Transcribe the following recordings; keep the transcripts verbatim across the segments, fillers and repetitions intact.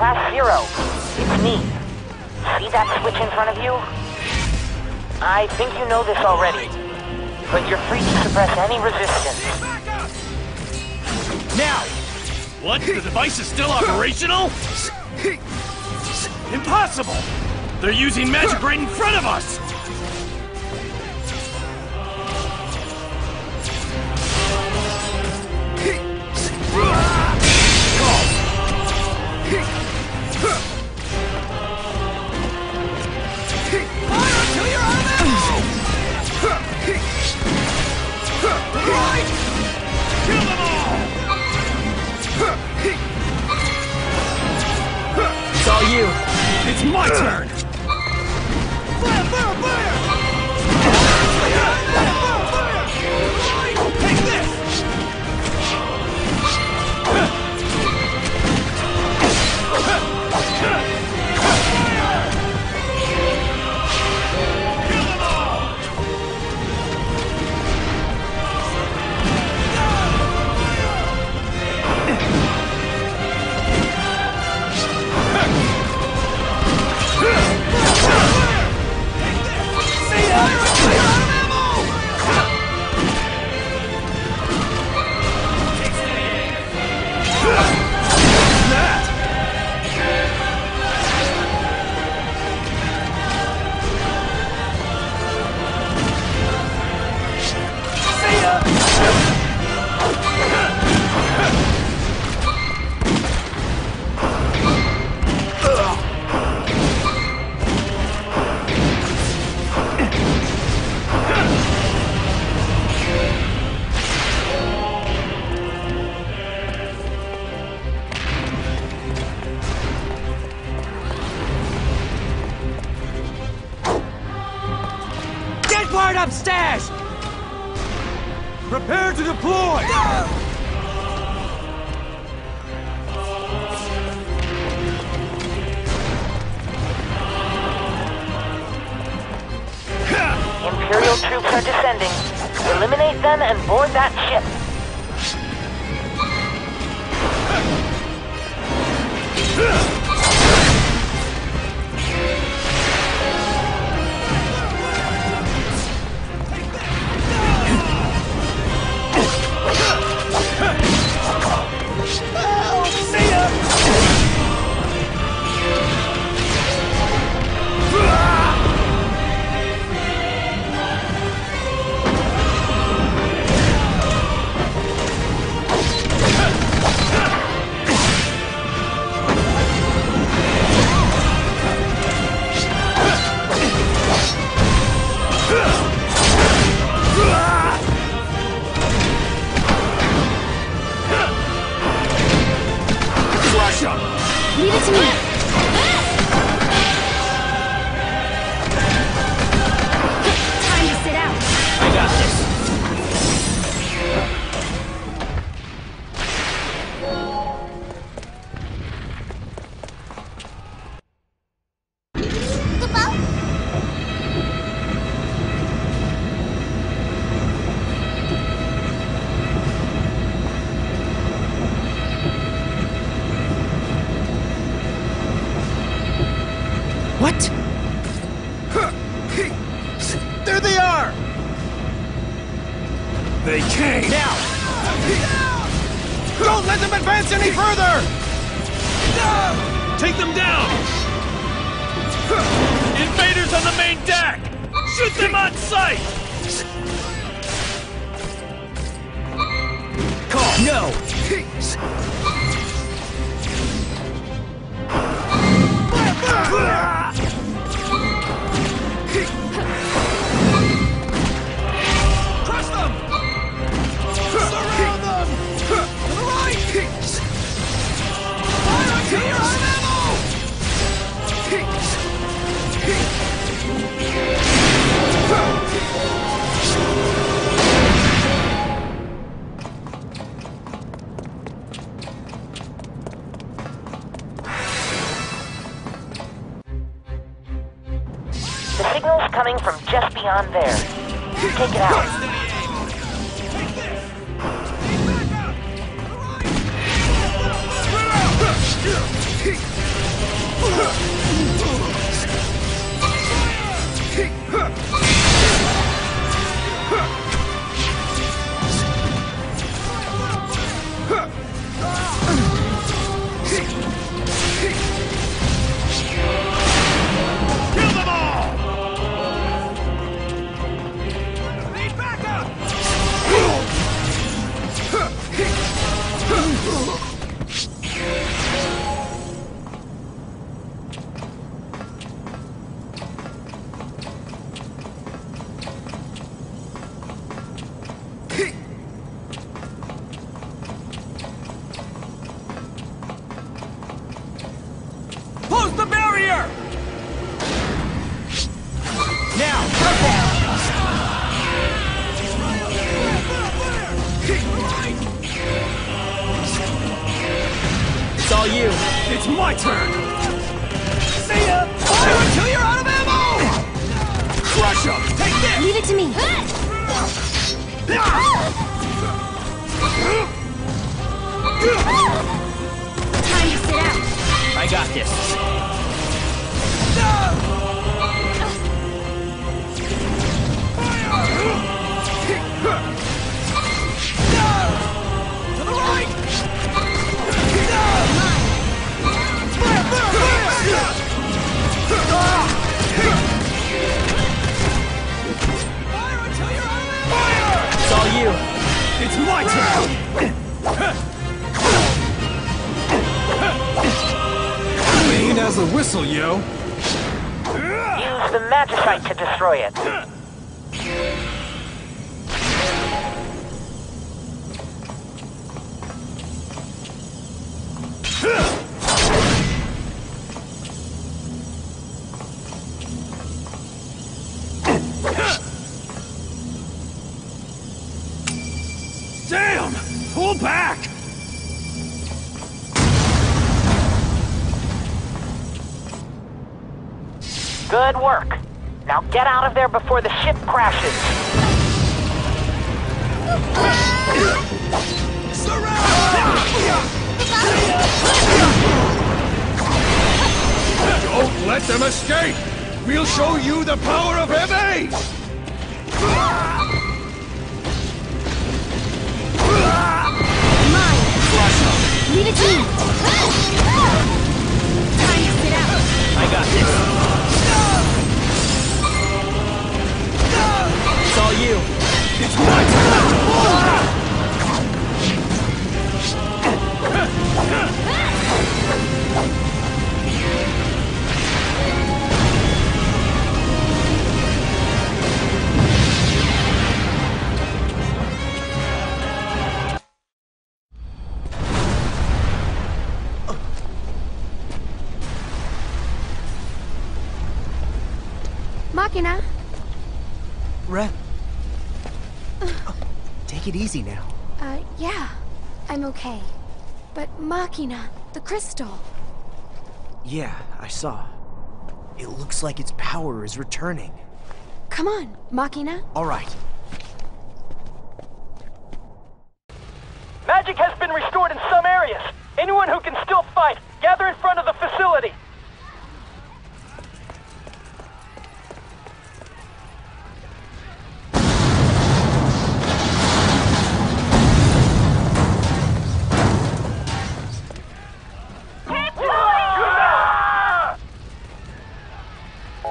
Class Zero. It's me. See that switch in front of you? I think you know this already, but you're free to suppress any resistance. Now! What? The device is still operational? Impossible! They're using magic right in front of us! It's my turn! Fire! Fire! Fire! Fire! Fire! Fire! Take this! Fire! Kill them all! Fire! Upstairs! Prepare to deploy! No! Imperial troops are descending. Eliminate them and board that ship. On there. Take it out. Take this. Take back up. Good work. Now get out of there before the ship crashes. Surround! Don't let them escape! We'll show you the power of M A! Leave it to me! Time to get out! I got this! It's all you! It's my turn! Machina? Rem. Uh, Take it easy now. Uh, yeah. I'm okay. But Machina, the crystal. Yeah, I saw. It looks like its power is returning. Come on, Machina. All right. Magic has been restored in some areas. Anyone who can still fight, gather in front of the facility.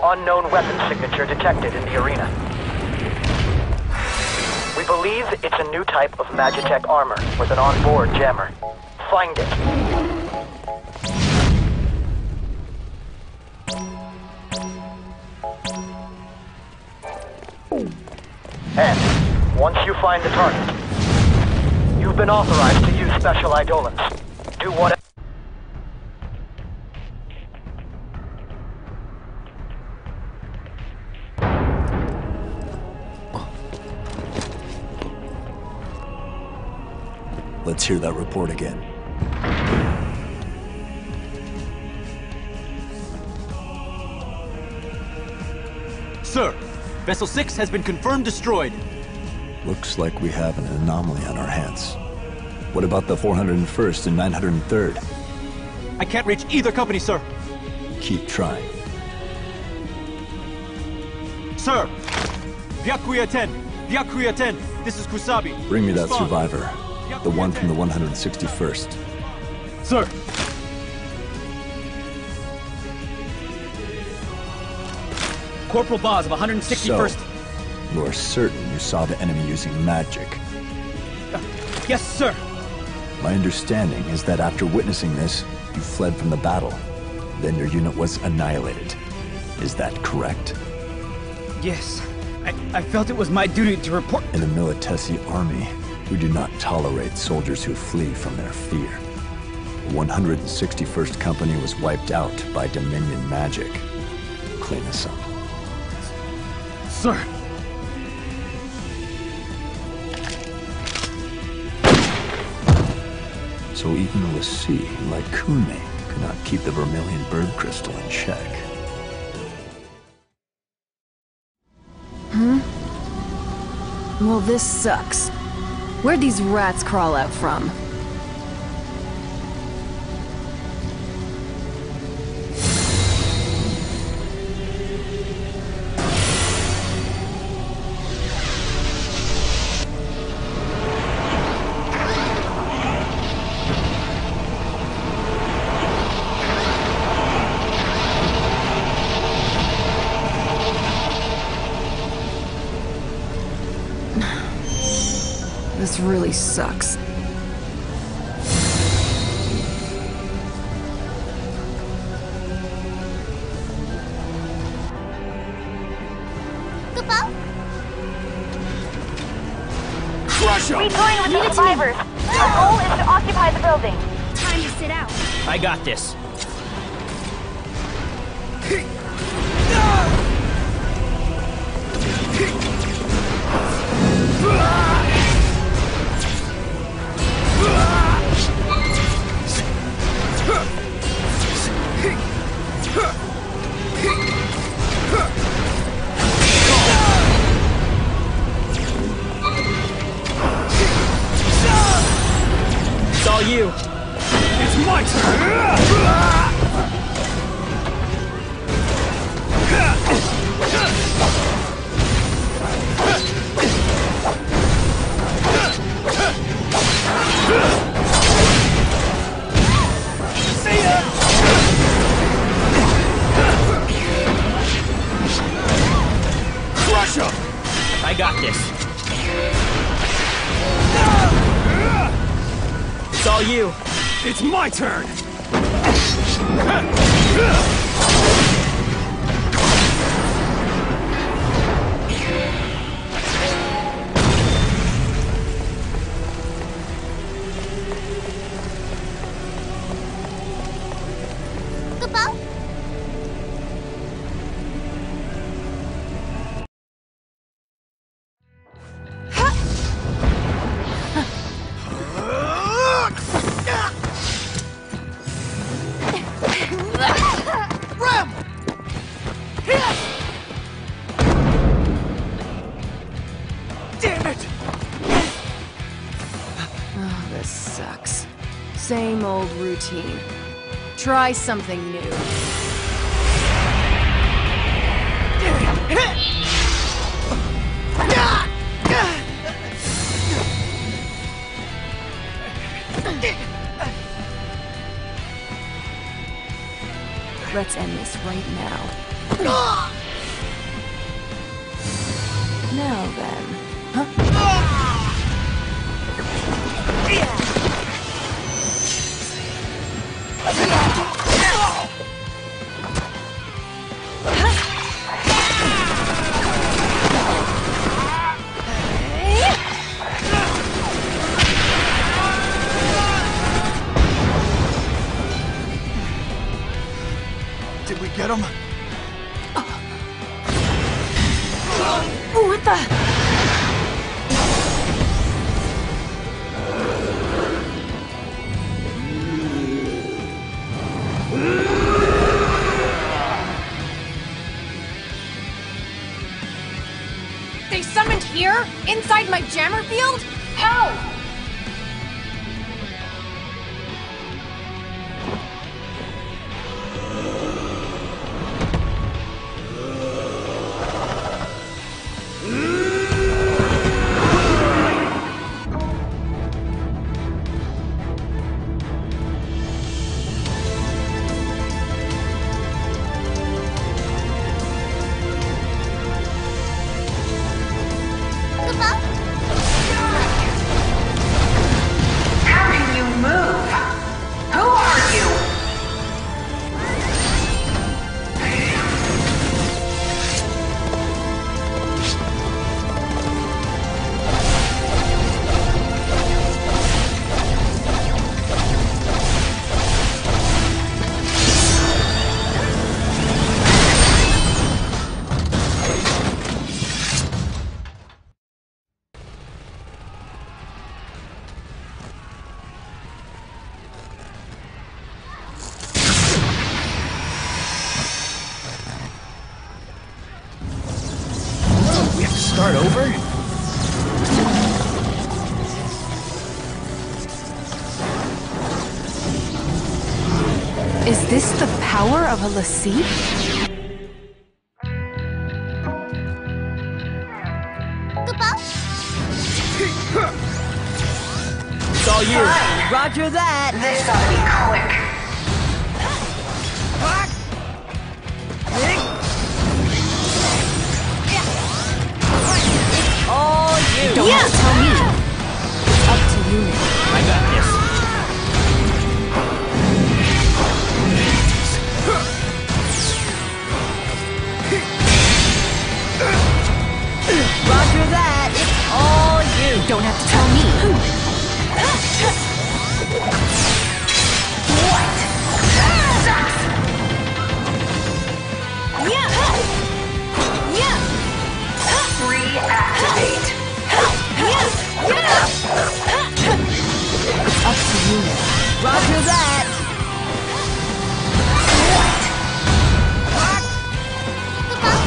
Unknown weapon signature detected in the arena. We believe it's a new type of Magitek armor with an onboard jammer. Find it. And once you find the target, you've been authorized to use special Eidolons. Do whatever. Let's hear that report again. Sir, Vessel six has been confirmed destroyed. Looks like we have an anomaly on our hands. What about the four hundred first and nine hundred third? I can't reach either company, sir. keep trying. Sir! Byakuya ten! Byakuya ten! This is Kusabi! Bring me that survivor. The one from the one hundred sixty-first. Sir! Corporal Boz of one hundred sixty-first. So, you are certain you saw the enemy using magic? Uh, yes, sir! My understanding is that after witnessing this, you fled from the battle. Then your unit was annihilated. Is that correct? Yes. I, I felt it was my duty to report... In the Militesi army, we do not tolerate soldiers who flee from their fear. The one hundred sixty-first Company was wiped out by Dominion Magic. Clean us up. Sir! So even Lassie, like Kunmi, could not keep the Vermilion Bird Crystal in check. Hmm? Well, this sucks. Where'd these rats crawl out from? This really sucks. Kubel? Crush him! We're going with the survivors. Our goal is to occupy the building. Time to sit out. I got this. My turn! Same old routine. Try something new. Let's end this right now. Now then. Huh? Did we get him? What the? Inside my jammer field? How? over. Is this the power of a Lassie? It's all you. Fine. Roger that. This ought to be quick. All you. Don't yeah. tell me. It's up to you. I got this. Roger that. It's all you. Don't have to tell me. What? That sucks. Yeah. Yeah. Reactivate. Yes. Yeah. It's up to you. Roger that. What?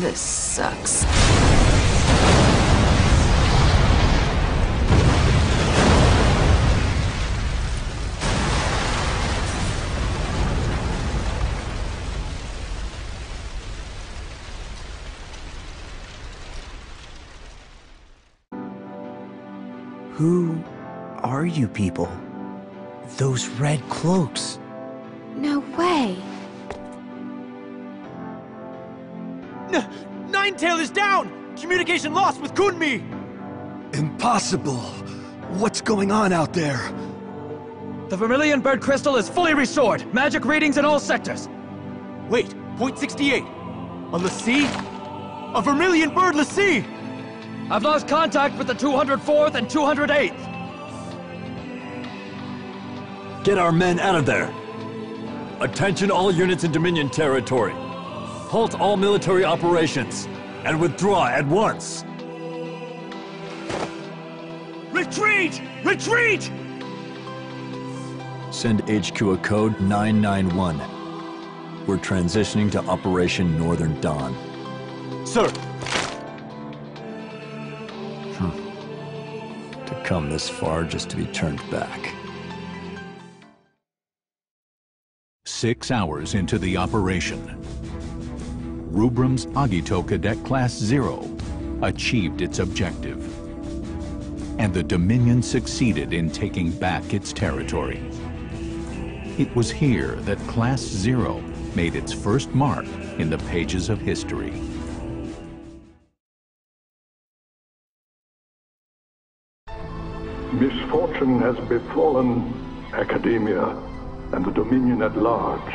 This sucks. Who are you people? Those red cloaks. No way. Ninetail is down! Communication lost with Kunmi! Impossible! What's going on out there? The Vermilion Bird Crystal is fully restored! Magic readings in all sectors! Wait, point sixty-eight. A Lassie? A Vermilion Bird Lassie! I've lost contact with the two hundred fourth and two hundred eighth! Get our men out of there! Attention all units in Dominion territory! Halt all military operations, and withdraw at once! Retreat! Retreat! Send H Q a code nine nine one. We're transitioning to Operation Northern Dawn. Sir! Hmm. To come this far just to be turned back. Six hours into the operation, Rubrum's Agito Cadet Class Zero achieved its objective, and the Dominion succeeded in taking back its territory. It was here that Class Zero made its first mark in the pages of history. Misfortune has befallen Academia and the Dominion at large.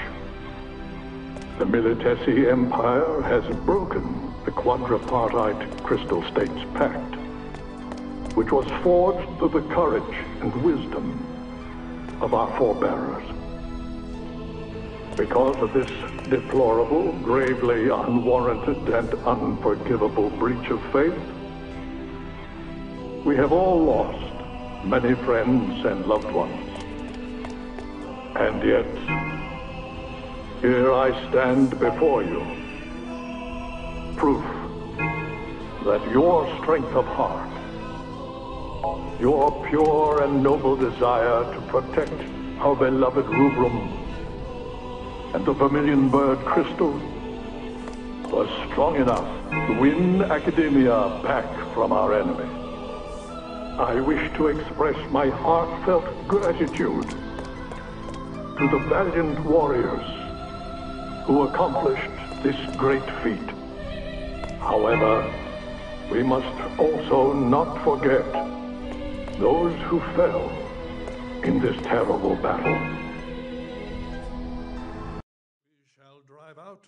The Militesi Empire has broken the quadripartite Crystal States Pact, which was forged through the courage and wisdom of our forebearers. Because of this deplorable, gravely unwarranted, and unforgivable breach of faith, we have all lost many friends and loved ones. And yet, here I stand before you, proof that your strength of heart, your pure and noble desire to protect our beloved Rubrum and the Vermilion Bird Crystal was strong enough to win Academia back from our enemy. I wish to express my heartfelt gratitude to the valiant warriors who accomplished this great feat. However, we must also not forget those who fell in this terrible battle.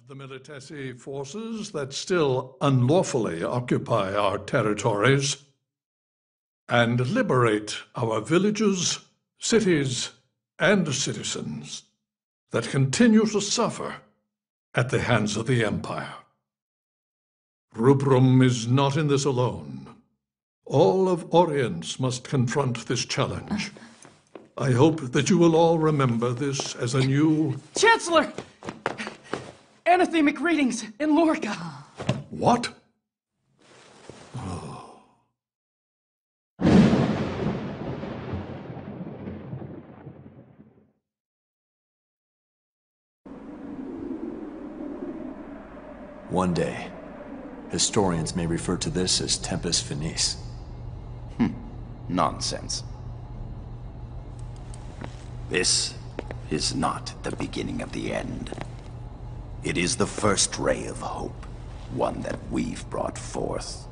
the Militesi forces that still unlawfully occupy our territories, and liberate our villages, cities, and citizens that continue to suffer at the hands of the Empire. Rubrum is not in this alone. All of Oriens must confront this challenge. I hope that you will all remember this as a new... Chancellor! Anathemic readings in Lorca. What? Oh. One day, historians may refer to this as Tempus Finis. Hmm. Nonsense. This is not the beginning of the end. It is the first ray of hope, one that we've brought forth.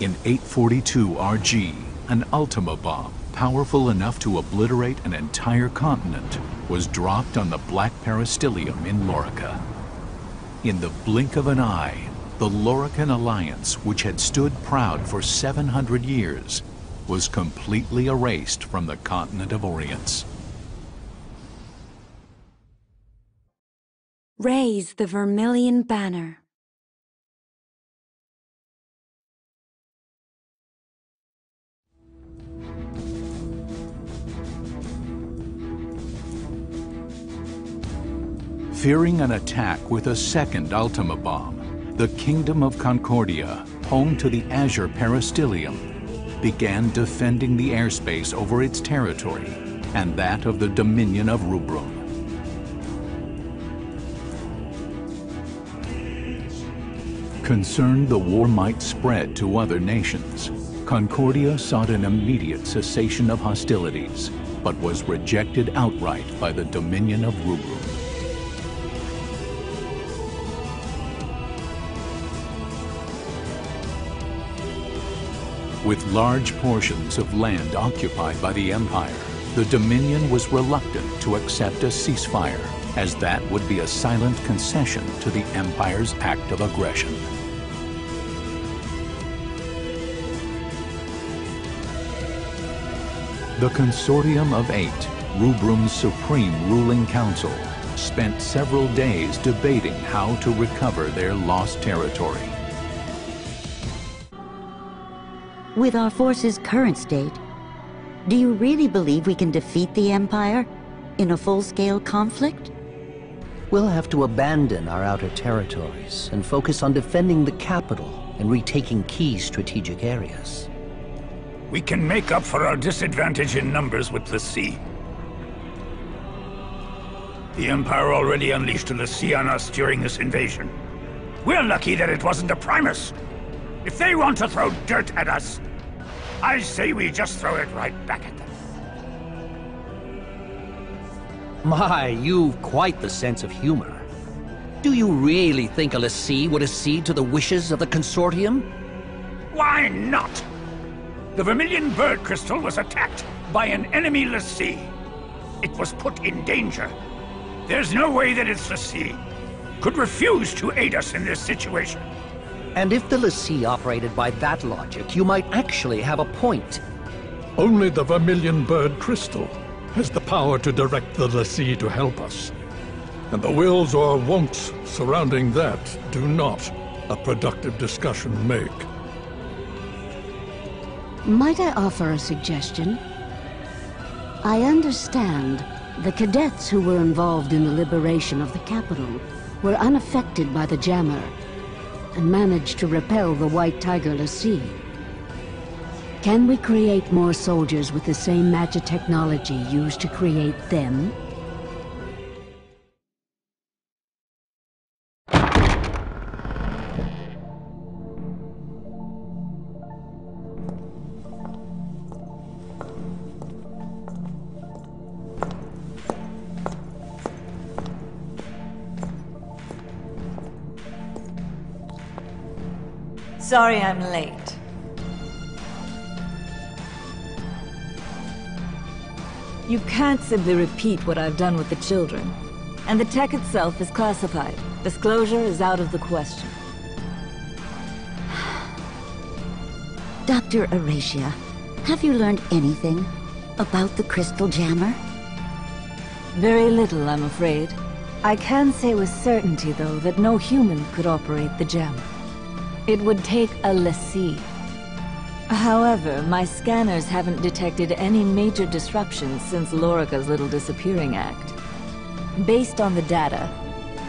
In eight forty-two R G, an Ultima bomb, powerful enough to obliterate an entire continent, was dropped on the Black Peristylium in Lorica. In the blink of an eye, the Lorican Alliance, which had stood proud for seven hundred years, was completely erased from the continent of Orients. Raise the Vermilion banner. Fearing an attack with a second Ultima bomb, the Kingdom of Concordia, home to the Azure Peristilium, began defending the airspace over its territory and that of the Dominion of Rubrum. Concerned the war might spread to other nations, Concordia sought an immediate cessation of hostilities, but was rejected outright by the Dominion of Rubrum. With large portions of land occupied by the Empire, the Dominion was reluctant to accept a ceasefire, as that would be a silent concession to the Empire's act of aggression. The Consortium of Eight, Rubrum's supreme ruling council, spent several days debating how to recover their lost territory. With our forces' current state, do you really believe we can defeat the Empire in a full-scale conflict? We'll have to abandon our outer territories and focus on defending the capital and retaking key strategic areas. We can make up for our disadvantage in numbers with Lacie. The Empire already unleashed a Lacie on us during this invasion. We're lucky that it wasn't a Primus. If they want to throw dirt at us, I say we just throw it right back at them. My, you've quite the sense of humor. Do you really think a Lassie would accede to the wishes of the Consortium? Why not? The Vermilion Bird Crystal was attacked by an enemy Lassie. It was put in danger. There's no way that its Lassie could refuse to aid us in this situation. And if the Lassie operated by that logic, you might actually have a point. Only the Vermilion Bird Crystal has the power to direct the Lassie to help us. And the wills or wants surrounding that do not a productive discussion make. Might I offer a suggestion? I understand the cadets who were involved in the liberation of the capital were unaffected by the Jammer, and managed to repel the White Tiger Lassie. Can we create more soldiers with the same magic technology used to create them? Sorry I'm late. You can't simply repeat what I've done with the children. And the tech itself is classified. Disclosure is out of the question. Doctor Arecia, have you learned anything about the Crystal Jammer? Very little, I'm afraid. I can say with certainty, though, that no human could operate the gem. It would take a Lassie. However, my scanners haven't detected any major disruptions since Lorica's little disappearing act. Based on the data,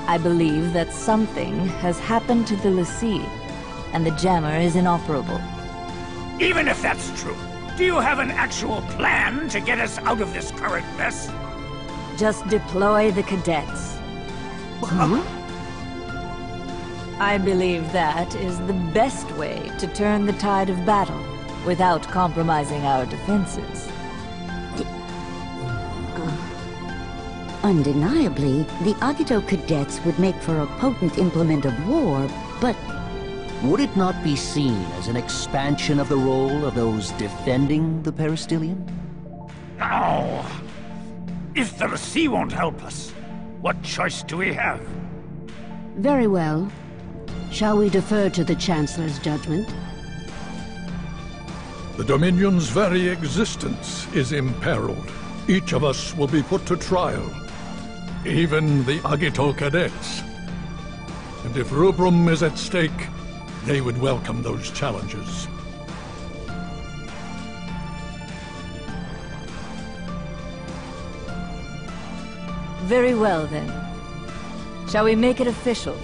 I believe that something has happened to the Lassie, and the jammer is inoperable. Even if that's true, do you have an actual plan to get us out of this current mess? Just deploy the cadets. Huh? I believe that is the best way to turn the tide of battle without compromising our defenses. D uh, undeniably, the Agito cadets would make for a potent implement of war, but... Would it not be seen as an expansion of the role of those defending the Peristilium? No! If the sea won't help us, what choice do we have? Very well. Shall we defer to the Chancellor's judgment? The Dominion's very existence is imperiled. Each of us will be put to trial. Even the Agito cadets. And if Rubrum is at stake, they would welcome those challenges. Very well, then. Shall we make it official?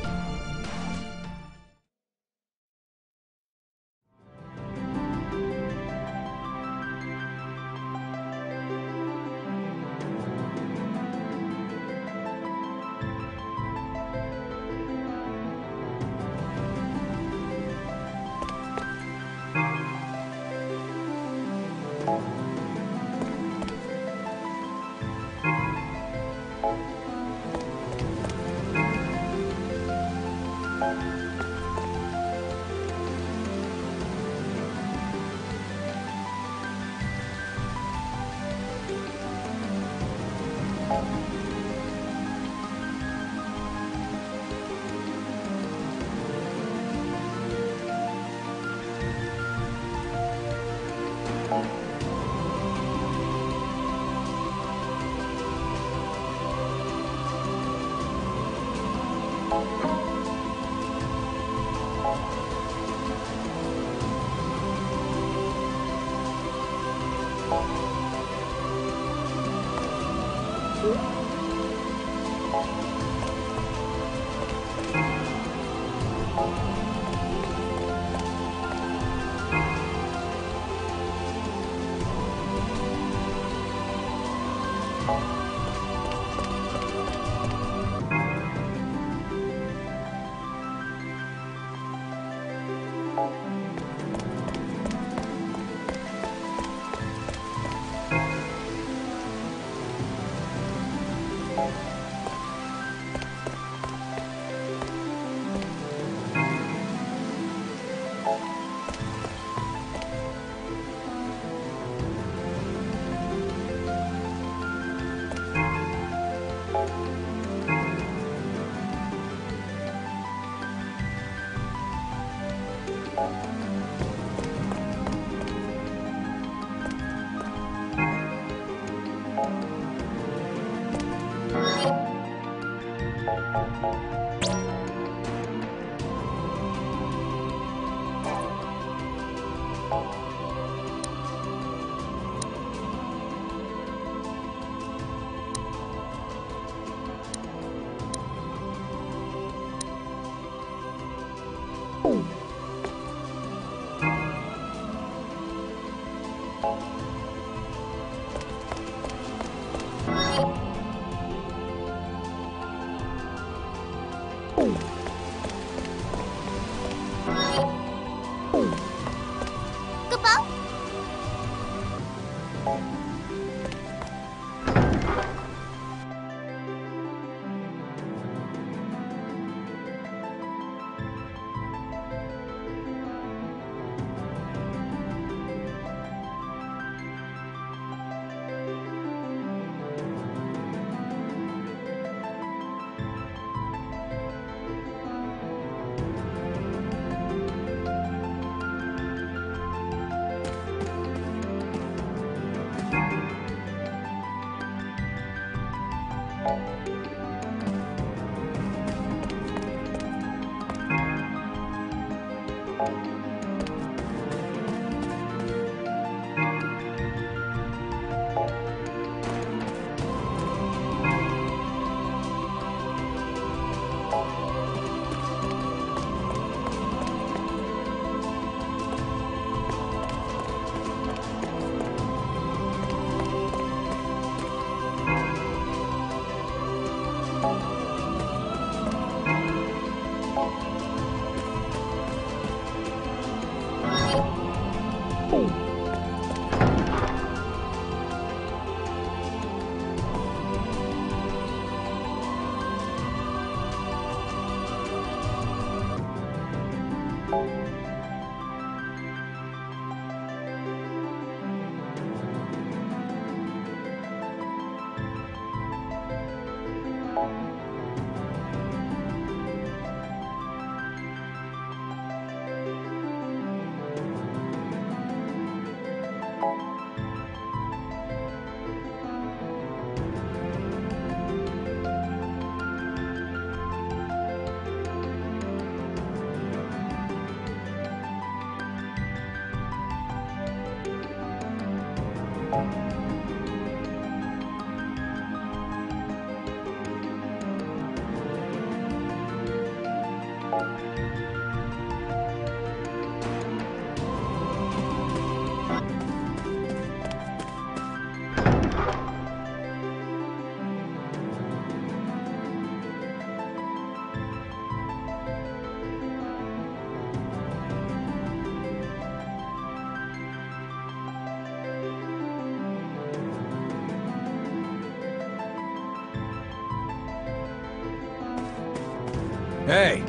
Hey,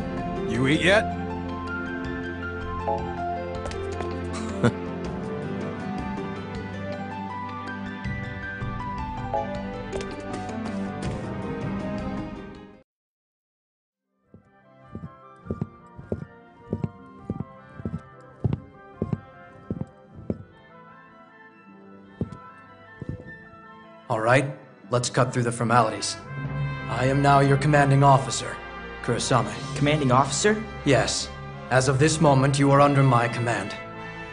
you eat yet? All right, let's cut through the formalities. I am now your commanding officer. Kurasame. Commanding officer? Yes. As of this moment, you are under my command.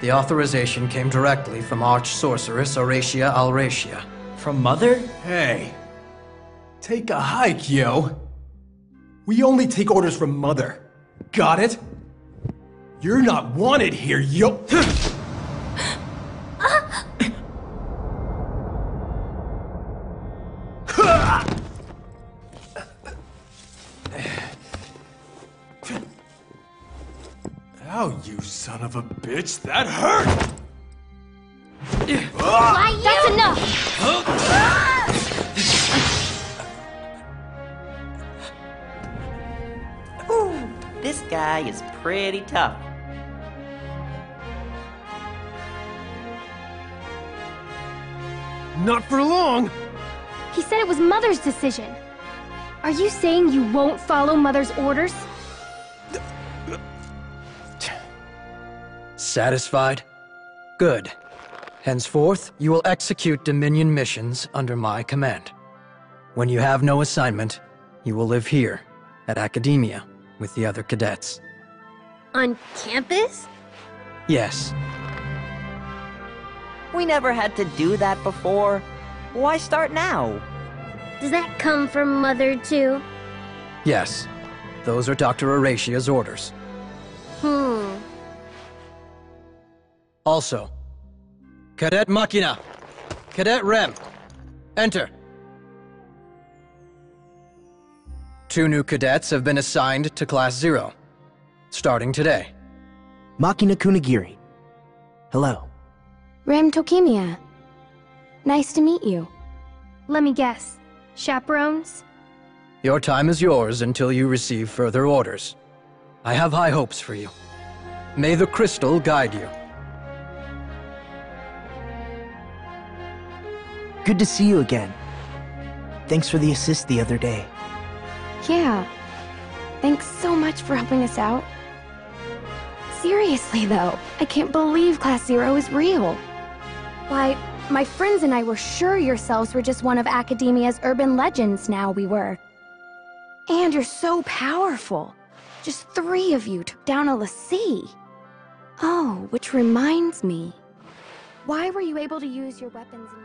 The authorization came directly from Arch-Sorceress Horatia Alratia. From Mother? Hey. Take a hike, yo. We only take orders from Mother. Got it? You're not wanted here, yo. Son of a bitch, that hurt! Why you? That's enough! Huh? Ooh, this guy is pretty tough. Not for long! He said it was Mother's decision. Are you saying you won't follow Mother's orders? Satisfied? Good. Henceforth, you will execute Dominion missions under my command. When you have no assignment, you will live here, at Academia, with the other cadets. On campus? Yes. We never had to do that before. Why start now? Does that come from Mother, too? Yes. Those are Doctor Horatia's orders. Hmm. Also, Cadet Machina, Cadet Rem, enter. Two new cadets have been assigned to Class Zero, starting today. Machina Kunagiri, hello. Rem Tokimiya, nice to meet you. Let me guess, chaperones? Your time is yours until you receive further orders. I have high hopes for you. May the crystal guide you. Good to see you again. Thanks for the assist the other day. Yeah. Thanks so much for helping us out. Seriously, though, I can't believe Class Zero is real. Why, My friends and I were sure yourselves were just one of Academia's urban legends now we were. And you're so powerful. Just three of you took down a Lassie. Oh, which reminds me. Why were you able to use your weapons in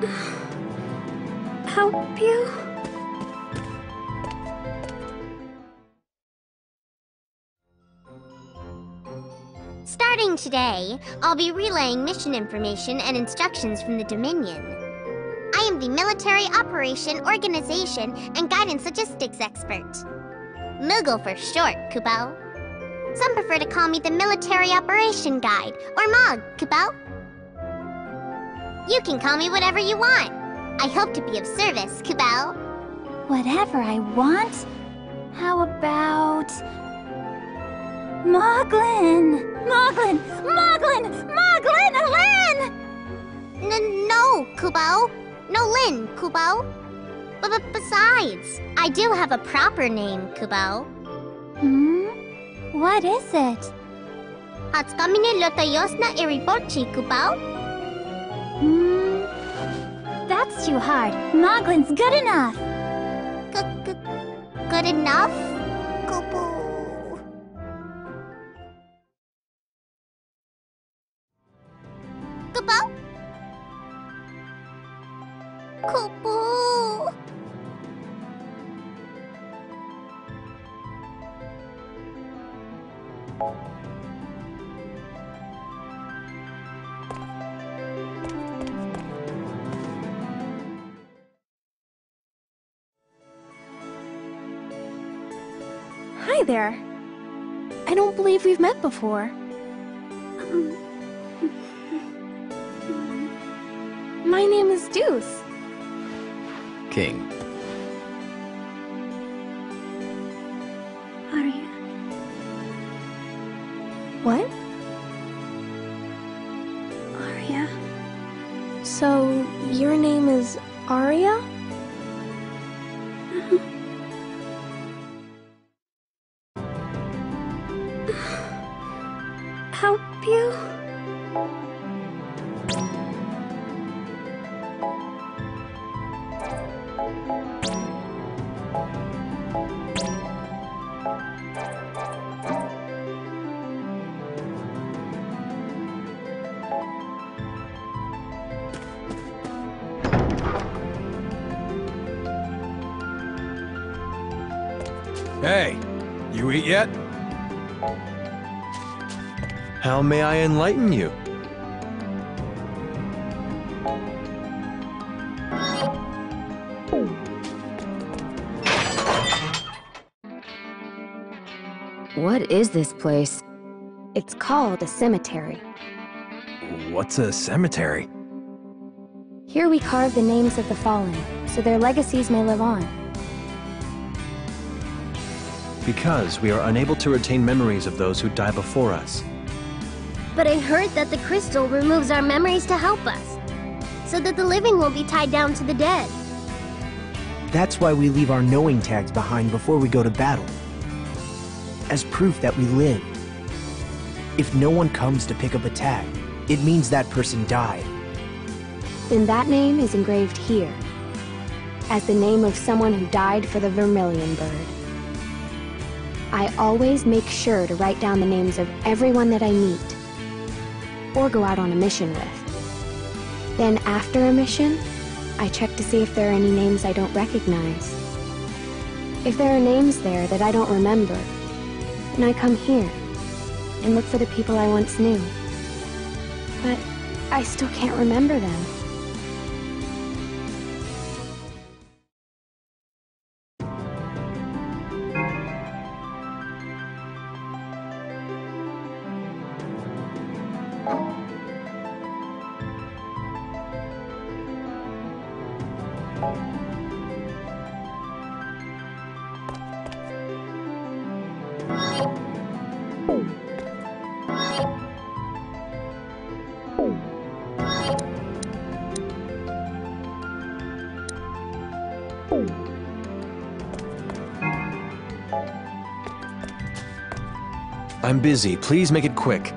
that? Help you? Starting today, I'll be relaying mission information and instructions from the Dominion. I am the Military Operation Organization and Guidance Logistics Expert. Moogle for short, Kubel. Some prefer to call me the Military Operation Guide, or Mog, Kubel. You can call me whatever you want. I hope to be of service, Kubel. Whatever I want? How about... Mooglin! Mooglin! Mooglin! Mooglin! Lin! N-no, Kubel. No Lin, Kubel. But besides, I do have a proper name, Kubel. Hmm? What is it? Hatskamine Lotayosna Iriporchi, Kubel. Hmm, that's too hard. Moglin's good enough. Good enough? Kupu. Kupu? Kupu. Hi there. I don't believe we've met before. Um, my name is Deuce. King. Aria. What? Aria. So, your name is Aria? Hey, you eat yet? How may I enlighten you? What is this place? It's called a cemetery. What's a cemetery? Here we carve the names of the fallen, so their legacies may live on. Because we are unable to retain memories of those who die before us. But I heard that the crystal removes our memories to help us, so that the living won't be tied down to the dead. That's why we leave our knowing tags behind before we go to battle, as proof that we live. If no one comes to pick up a tag, it means that person died. Then that name is engraved here, as the name of someone who died for the Vermilion Bird. I always make sure to write down the names of everyone that I meet, or go out on a mission with. Then after a mission, I check to see if there are any names I don't recognize. If there are names there that I don't remember, and I come here and look for the people I once knew. But I still can't remember them. I'm busy. Please make it quick.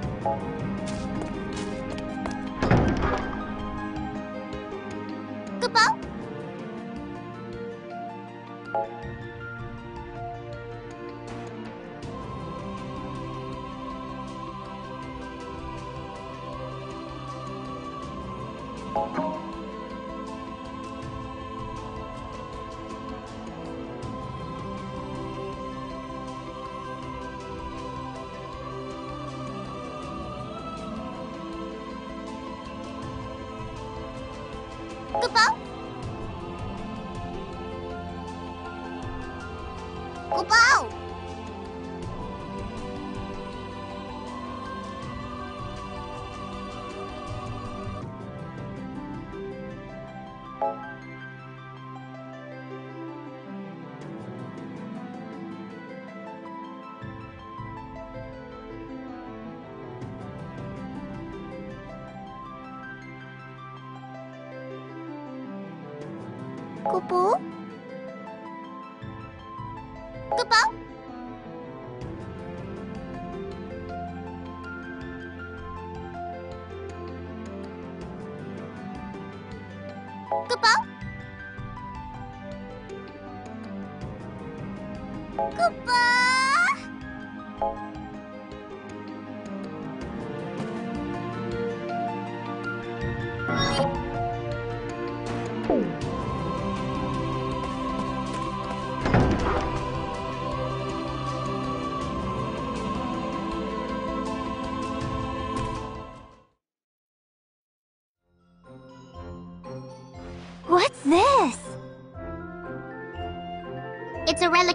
Kubel? Kupu? Kubel? Kubel? Kubel?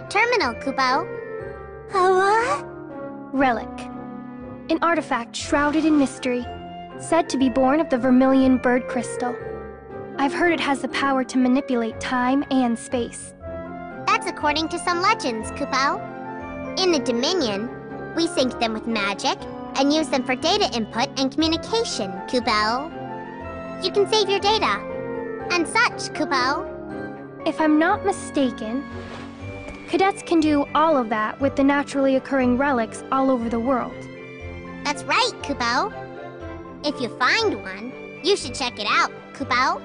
Terminal, Kubel. A what? Relic. An artifact shrouded in mystery, said to be born of the Vermilion Bird Crystal. I've heard it has the power to manipulate time and space. That's according to some legends, Kubel. In the Dominion, we sync them with magic and use them for data input and communication, Kubel. You can save your data and such, Kubel. If I'm not mistaken, cadets can do all of that with the naturally occurring relics all over the world. That's right, Kubel. If you find one, you should check it out, Kubel.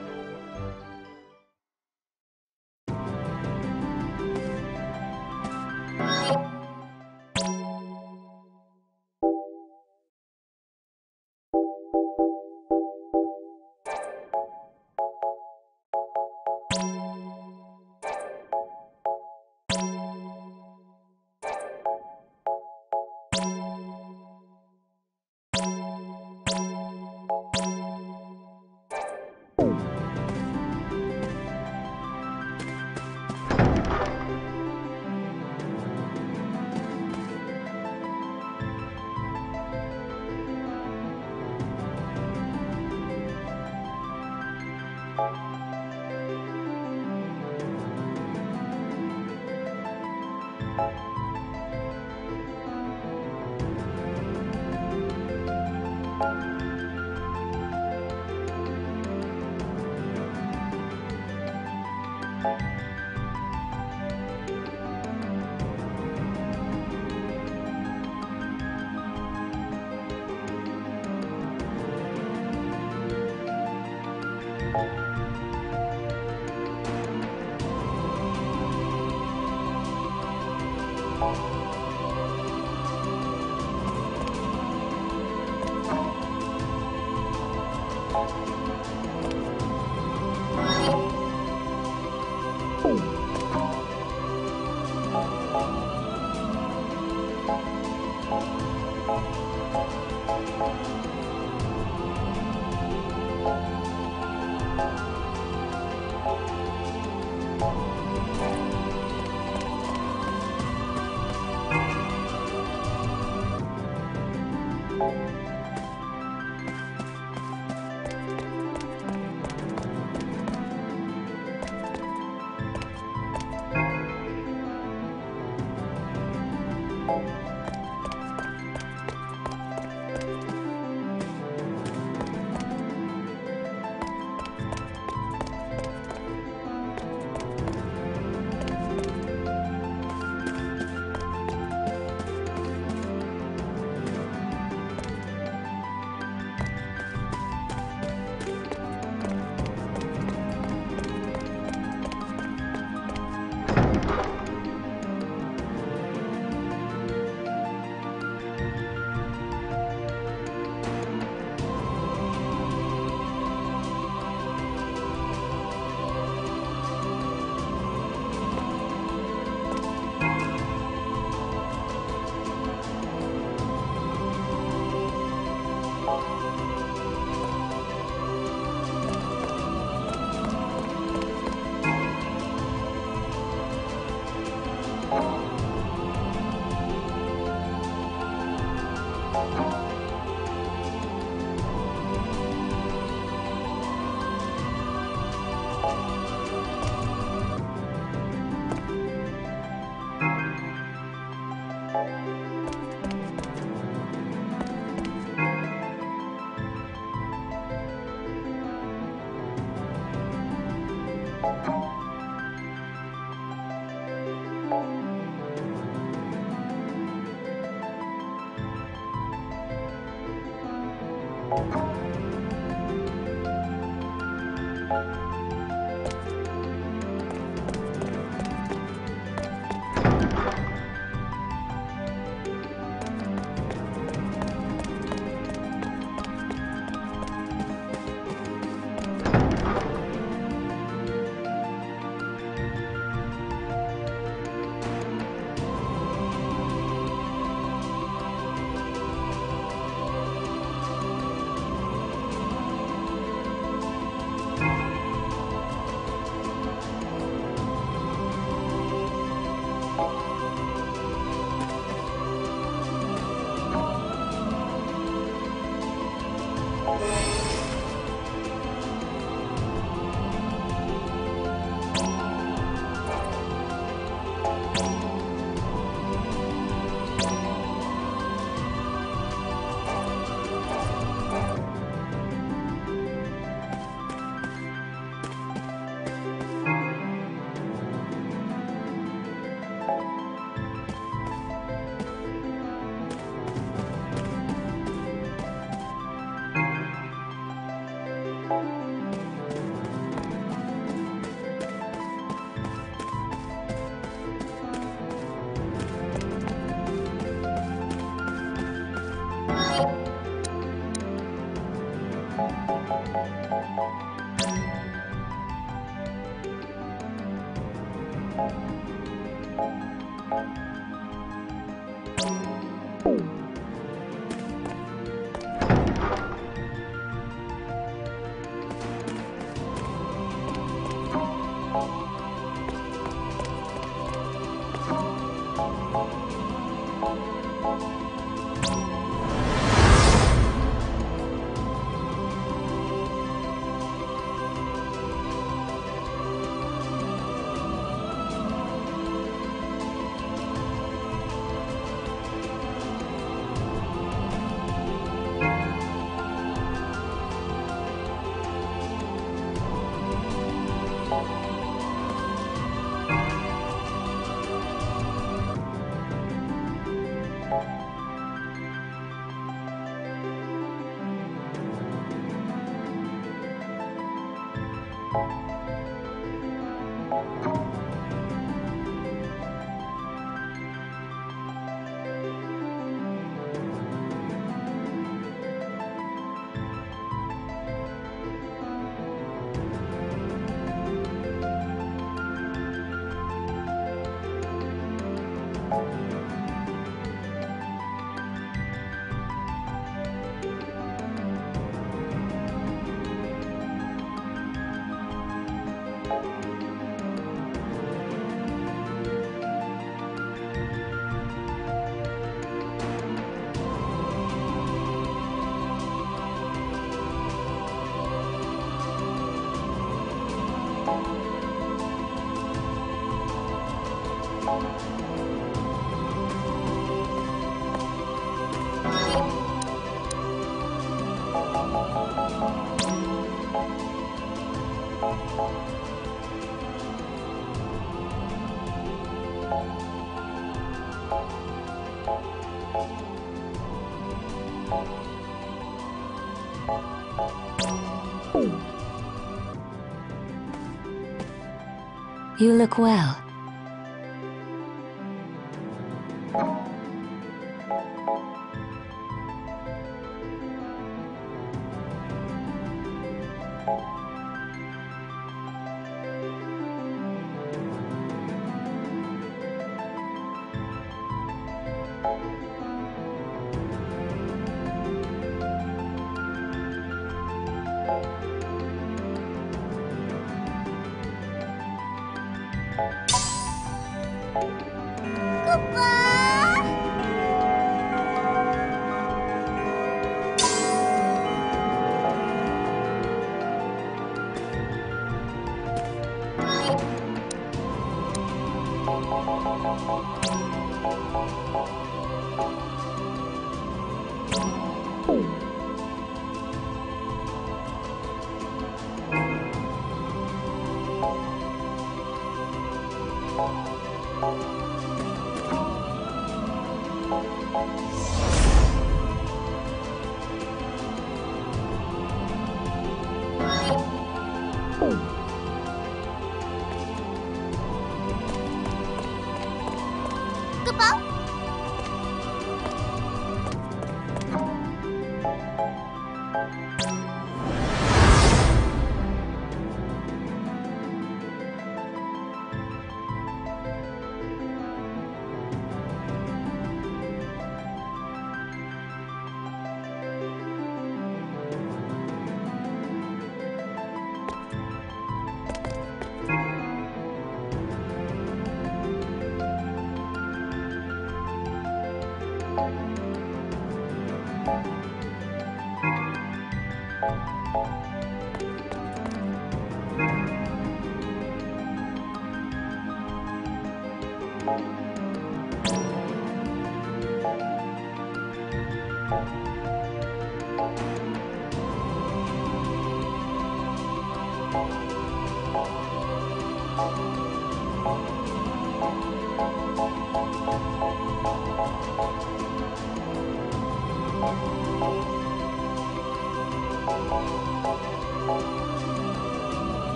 You look well.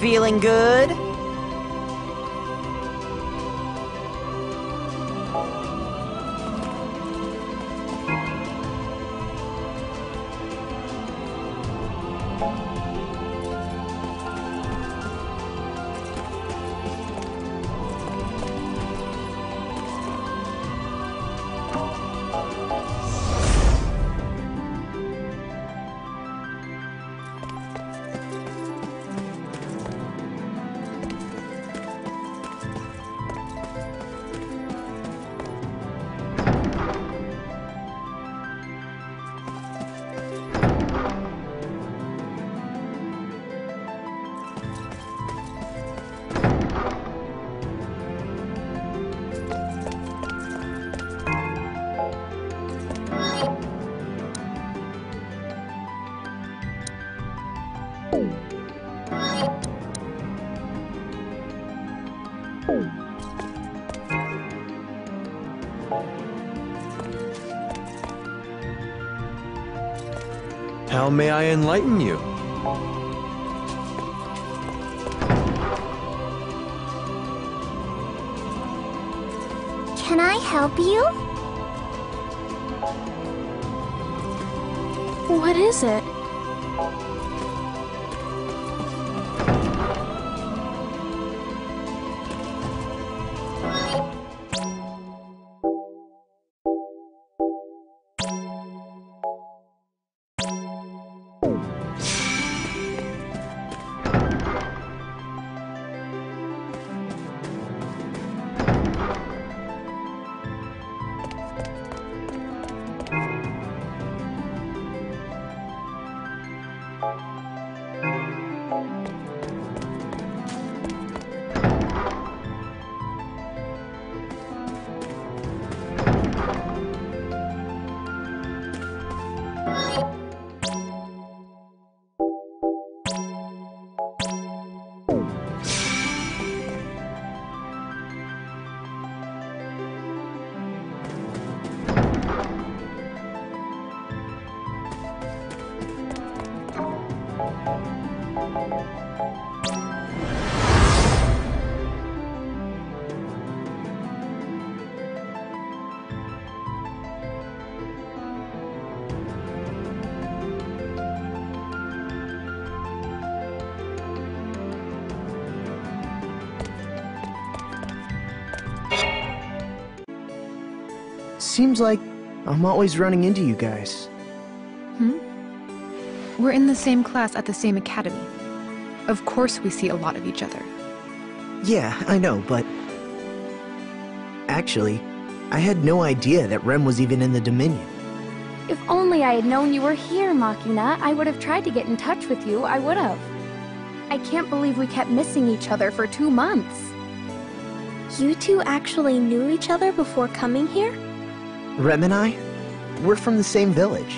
Feeling good? How may I enlighten you? Can I help you? What is it? Seems like I'm always running into you guys. Hmm? We're in the same class at the same academy. Of course we see a lot of each other. Yeah, I know, but... Actually, I had no idea that Rem was even in the Dominion. If only I had known you were here, Machina, I would have tried to get in touch with you, I would have. I can't believe we kept missing each other for two months. You two actually knew each other before coming here? Rem and I, we're from the same village.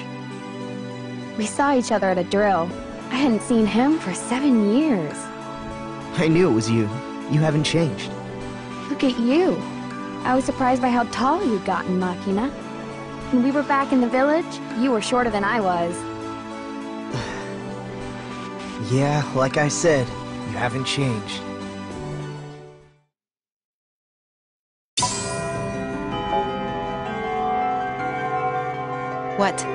We saw each other at a drill. I hadn't seen him for seven years. I knew it was you. You haven't changed. Look at you. I was surprised by how tall you'd gotten, Machina. When we were back in the village, you were shorter than I was. Yeah, like I said, you haven't changed. What?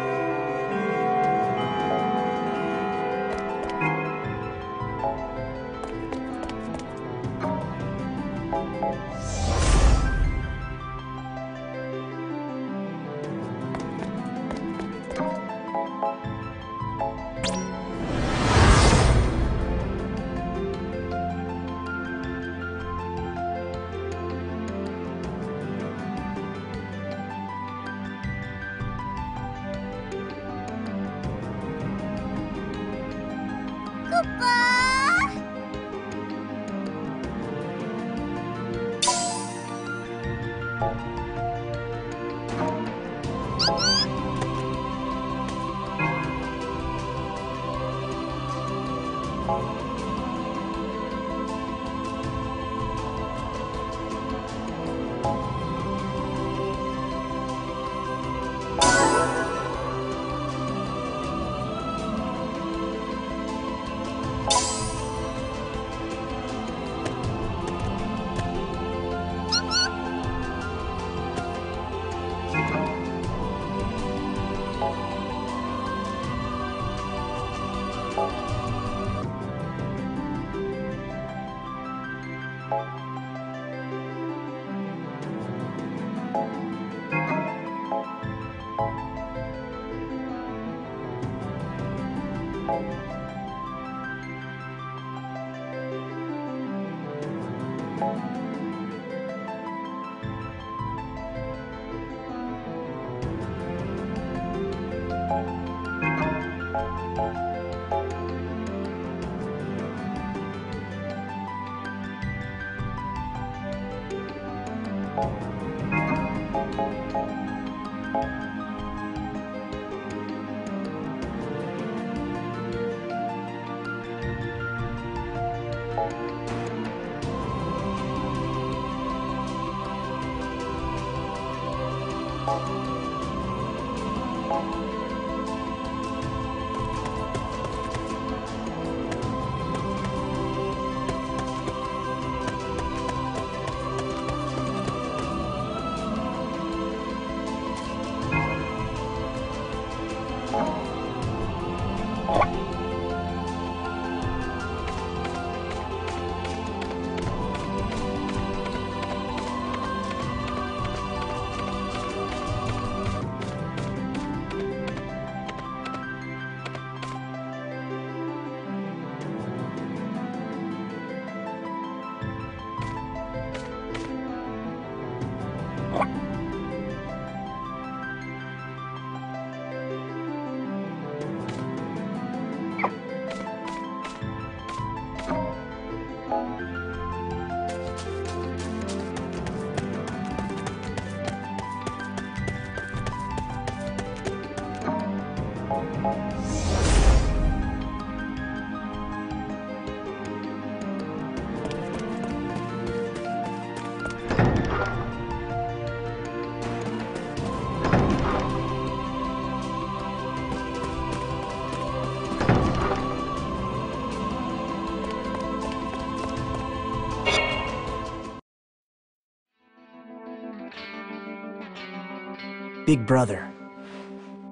Big brother.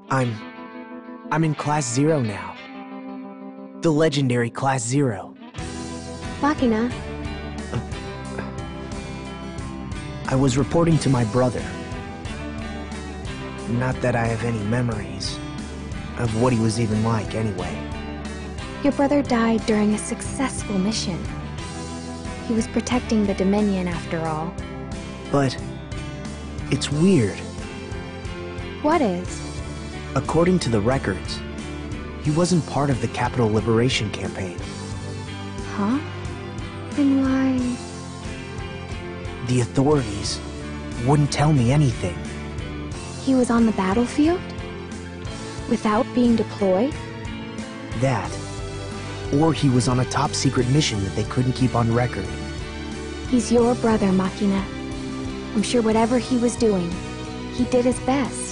I'm... I'm in Class Zero now. The legendary Class Zero. Machina. Uh, I was reporting to my brother. Not that I have any memories of what he was even like anyway. Your brother died during a successful mission. He was protecting the Dominion after all. But... it's weird. What is? According to the records, he wasn't part of the Capital Liberation Campaign. Huh? Then why? The authorities wouldn't tell me anything. He was on the battlefield? Without being deployed? That. Or he was on a top-secret mission that they couldn't keep on record. He's your brother, Machina. I'm sure whatever he was doing, he did his best.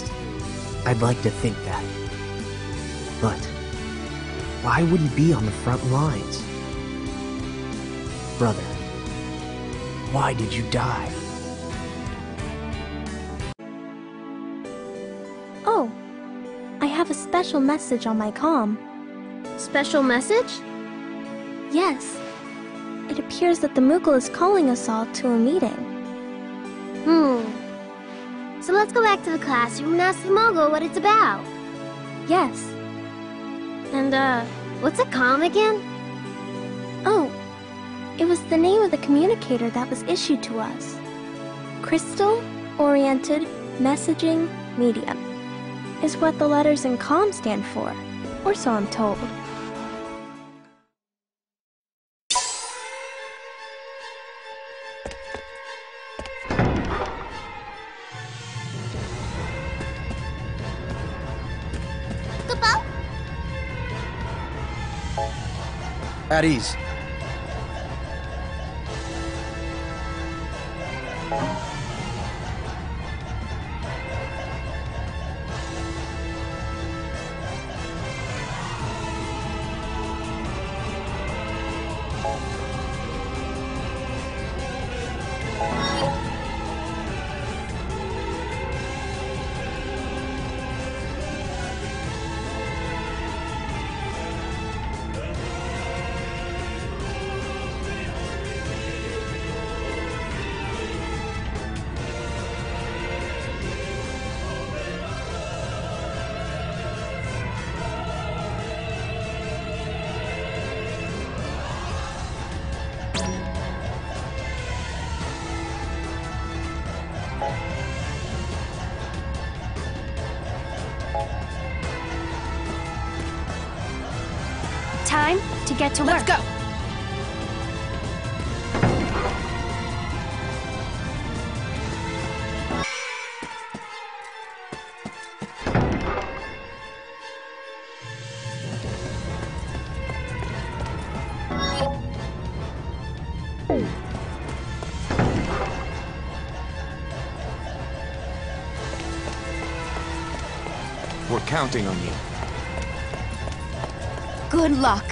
I'd like to think that. But why wouldn't he be on the front lines? Brother, why did you die? Oh, have a special message on my comm. Special message? Yes. It appears that the Moogle is calling us all to a meeting. Hmm. So let's go back to the classroom and ask the Moogle what it's about. Yes. And, uh, what's a comm again? Oh, it was the name of the communicator that was issued to us. Crystal Oriented Messaging Medium is what the letters in comm stand for, or so I'm told. Kubel? At ease. Get to work. Let's go. We're counting on you. Good luck.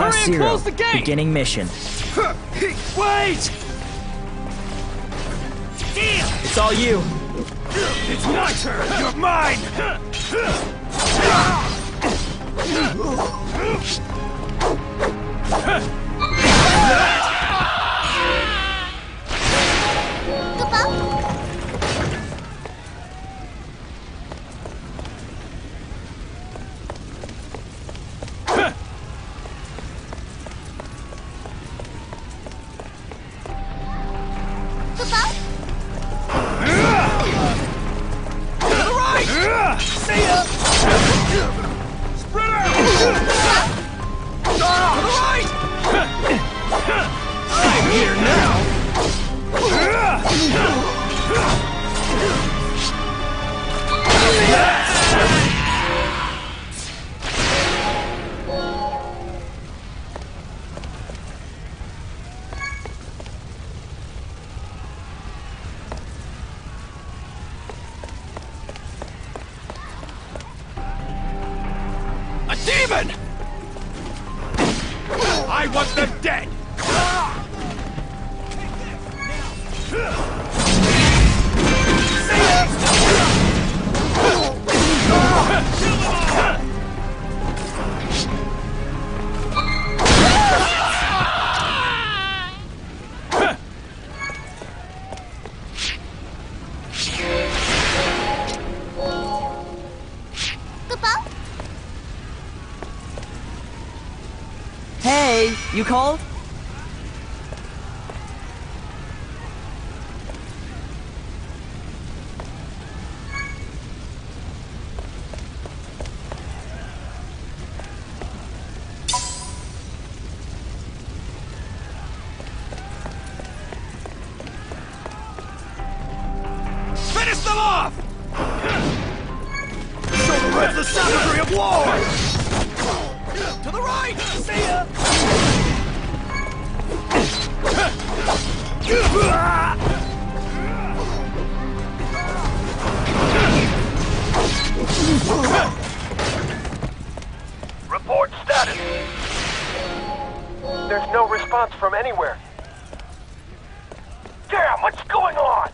Class Zero, beginning mission. Wait! Deal. It's all you. It's my turn. You're mine. Goodbye. You called? Finish them off! Show the reds the savagery of war! To the right! See ya! Report status. There's no response from anywhere. Damn, what's going on?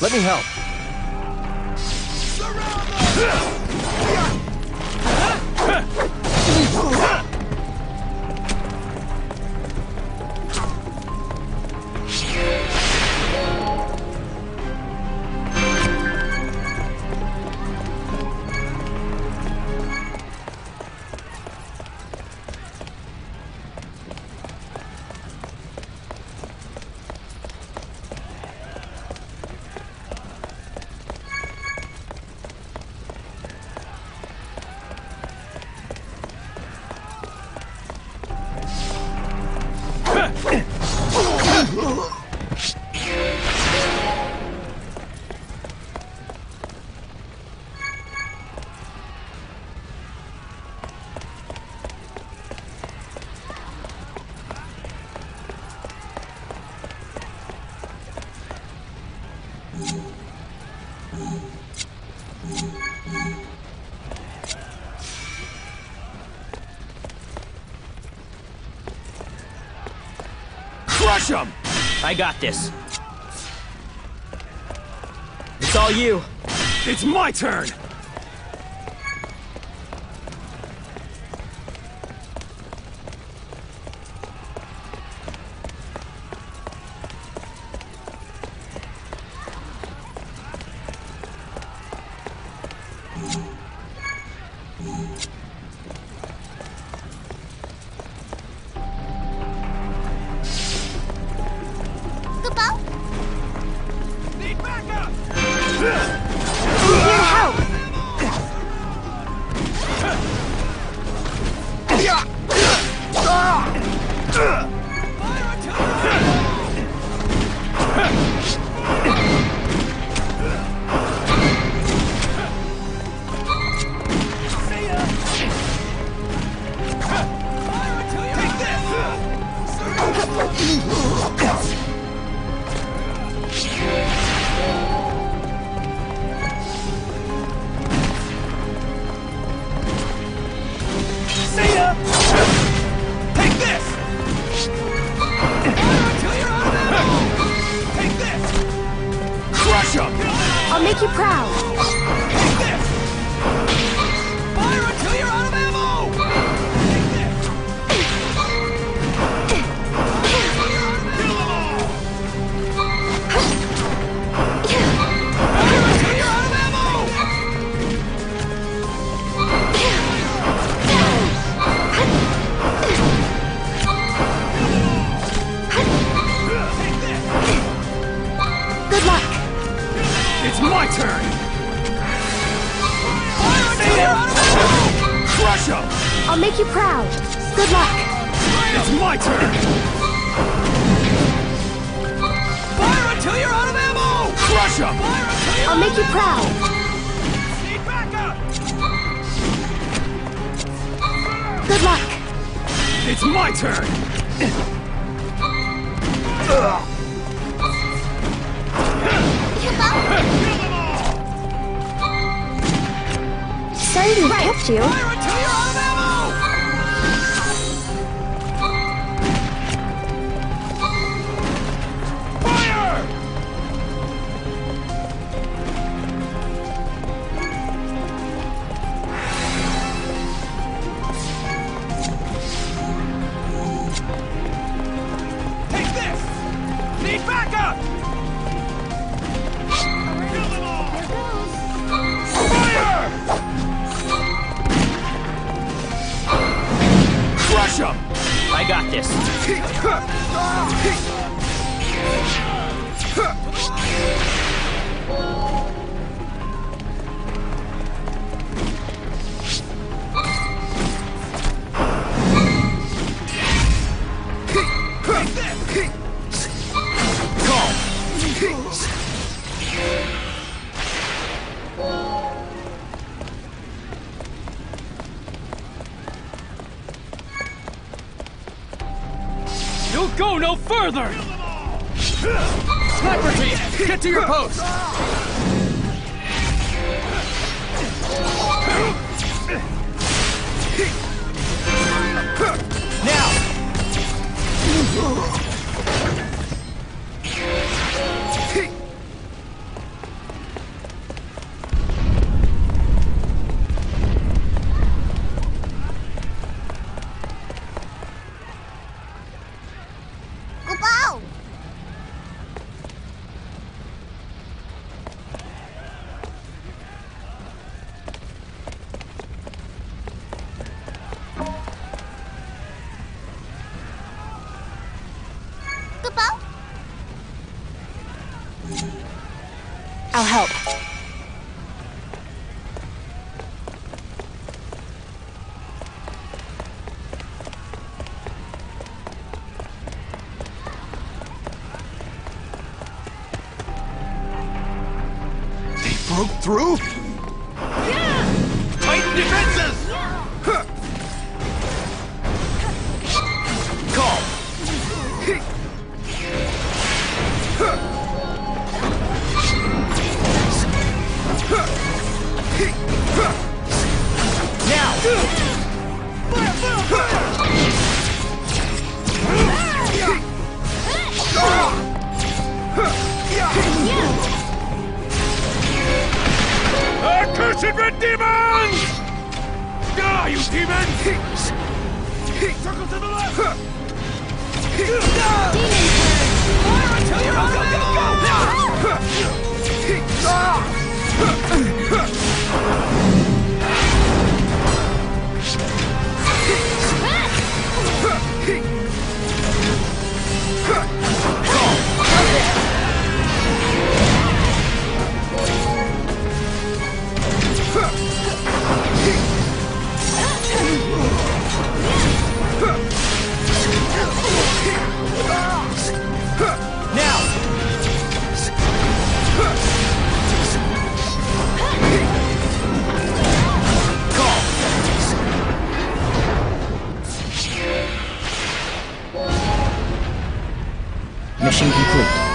Let me help. Crush him! I got this. It's all you. It's my turn! Further! Sniper team, get to your post! Now! I'll help. They broke through? Yeah! Tighten defenses! Accursed red demons! Die, you demon! Circle to the left! Demon turn! Fire until you're on the go! Go! Mission complete.